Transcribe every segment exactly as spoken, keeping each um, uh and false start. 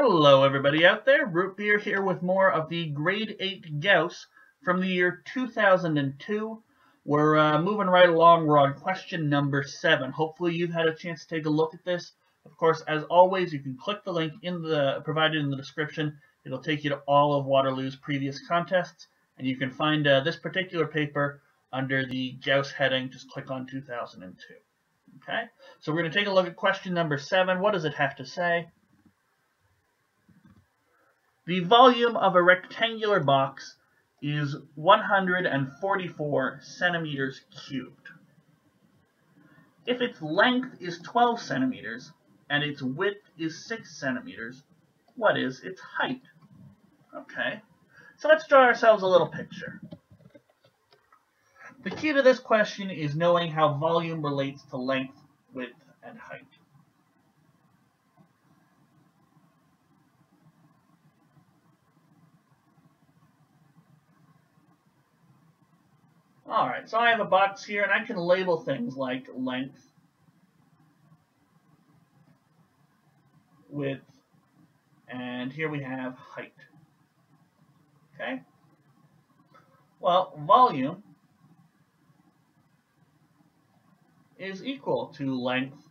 Hello everybody out there, Root Beer here with more of the grade eight Gauss from the year two thousand two. We're uh, moving right along, we're on question number seven. Hopefully you've had a chance to take a look at this. Of course, as always, you can click the link in the provided in the description. It'll take you to all of Waterloo's previous contests, and you can find uh, this particular paper under the Gauss heading. Just click on two thousand two. Okay, so we're going to take a look at question number seven. What does it have to say? The volume of a rectangular box is one hundred forty-four centimeters cubed. If its length is twelve centimeters and its width is six centimeters, what is its height? Okay, so let's draw ourselves a little picture. The key to this question is knowing how volume relates to length, width, and height. Alright, so I have a box here, and I can label things like length, width, and here we have height. Okay? Well, volume is equal to length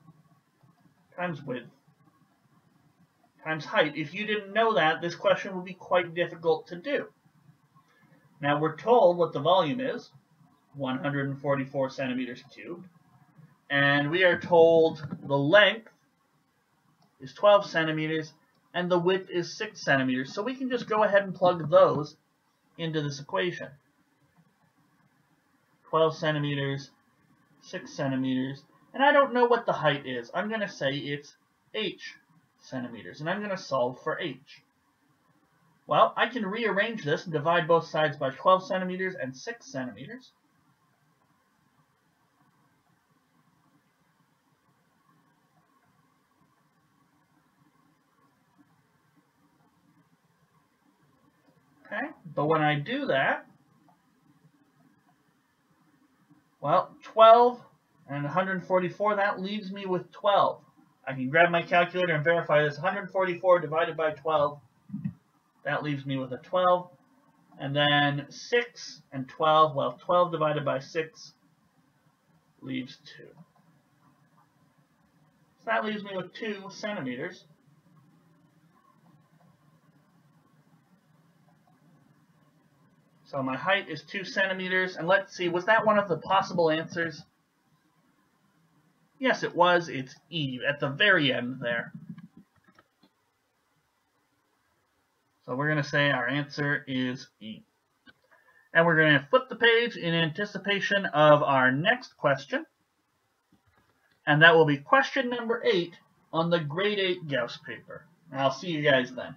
times width times height. If you didn't know that, this question would be quite difficult to do. Now we're told what the volume is, one hundred forty-four centimeters cubed, and we are told the length is twelve centimeters and the width is six centimeters, so we can just go ahead and plug those into this equation. twelve centimeters, six centimeters, and I don't know what the height is. I'm going to say it's h centimeters, and I'm going to solve for h. Well, I can rearrange this and divide both sides by twelve centimeters and six centimeters. Okay, but when I do that, well, twelve and one hundred forty-four, that leaves me with twelve. I can grab my calculator and verify this. one hundred forty-four divided by twelve, that leaves me with a twelve. And then six and twelve, well, twelve divided by six leaves two. So that leaves me with two centimeters. So my height is two centimeters, and let's see, was that one of the possible answers? Yes, it was. It's E, at the very end there. So we're going to say our answer is E. And we're going to flip the page in anticipation of our next question, and that will be question number eight on the grade eight Gauss paper. I'll see you guys then.